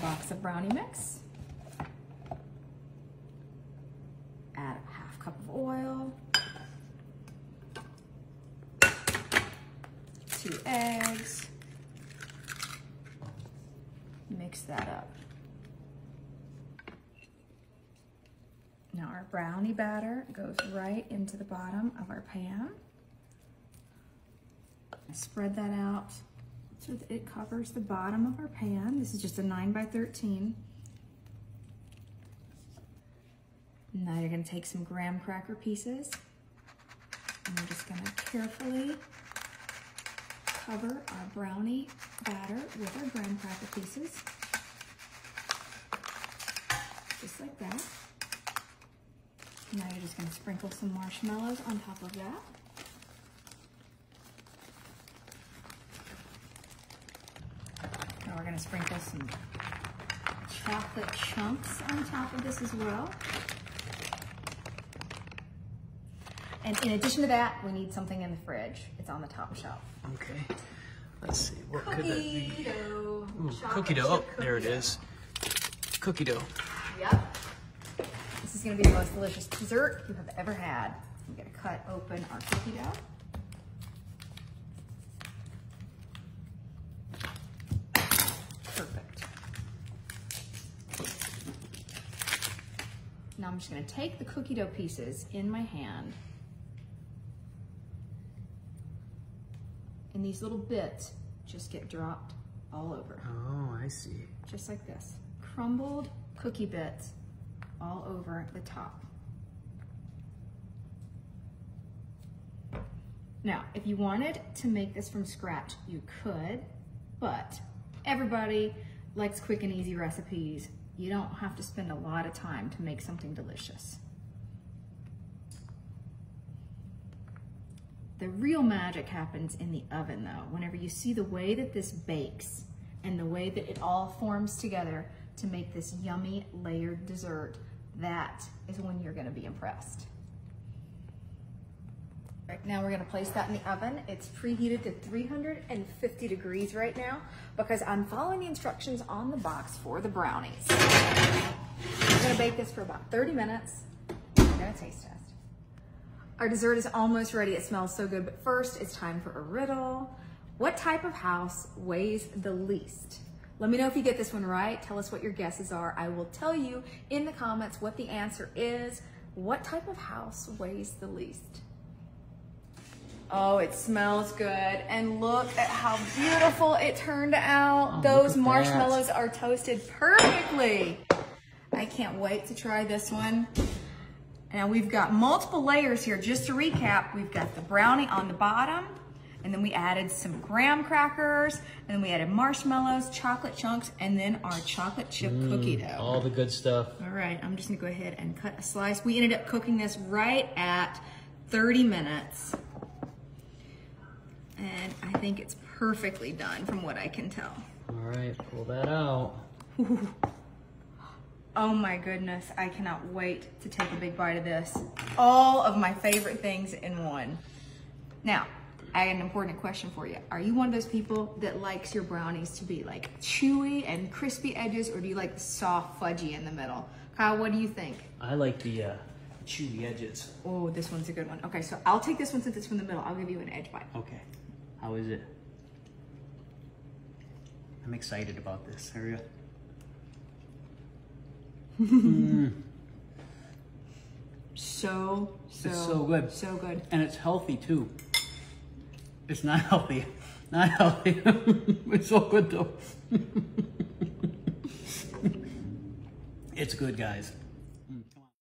box of brownie mix. Add a half cup of oil, 2 eggs, mix that up. Now our brownie batter goes right into the bottom of our pan. I spread that out so that it covers the bottom of our pan. This is just a 9 by 13. Now you're going to take some graham cracker pieces and we're just going to carefully cover our brownie batter with our graham cracker pieces, just like that. Now you're just going to sprinkle some marshmallows on top of that. Now we're going to sprinkle some chocolate chunks on top of this as well. And in addition to that, we need something in the fridge. It's on the top shelf. Okay. Let's see. What could that be? Cookie dough. Ooh, cookie dough. Oh, there it is. Cookie dough. Yep. This is going to be the most delicious dessert you have ever had. I'm going to cut open our cookie dough. Perfect. Now I'm just going to take the cookie dough pieces in my hand. And these little bits just get dropped all over. Oh, I see. Just like this. Crumbled cookie bits all over the top. Now, if you wanted to make this from scratch, you could, but everybody likes quick and easy recipes. You don't have to spend a lot of time to make something delicious. The real magic happens in the oven though. Whenever you see the way that this bakes and the way that it all forms together to make this yummy layered dessert, that is when you're gonna be impressed. Right now we're gonna place that in the oven. It's preheated to 350 degrees right now because I'm following the instructions on the box for the brownies. I'm gonna bake this for about 30 minutes. We're gonna taste test. Our dessert is almost ready. It smells so good, but first it's time for a riddle. What type of house weighs the least? Let me know if you get this one right. Tell us what your guesses are. I will tell you in the comments what the answer is. What type of house weighs the least? Oh, it smells good. And look at how beautiful it turned out. Oh, those marshmallows are toasted perfectly. I can't wait to try this one. Now we've got multiple layers here. Just to recap, we've got the brownie on the bottom, and then we added some graham crackers, and then we added marshmallows, chocolate chunks, and then our chocolate chip cookie dough. All the good stuff. All right, I'm just gonna go ahead and cut a slice. We ended up cooking this right at 30 minutes. And I think it's perfectly done from what I can tell. All right, pull that out. Ooh. Oh my goodness, I cannot wait to take a big bite of this. All of my favorite things in one. Now, I have an important question for you. Are you one of those people that likes your brownies to be like chewy and crispy edges, or do you like the soft fudgy in the middle? Kyle, what do you think? I like the chewy edges. Oh, this one's a good one. Okay, so I'll take this one since it's from the middle. I'll give you an edge bite. Okay, how is it? I'm excited about this. Here we go. So good. So good. And it's healthy too. It's not healthy. Not healthy. It's so good though. It's good, guys.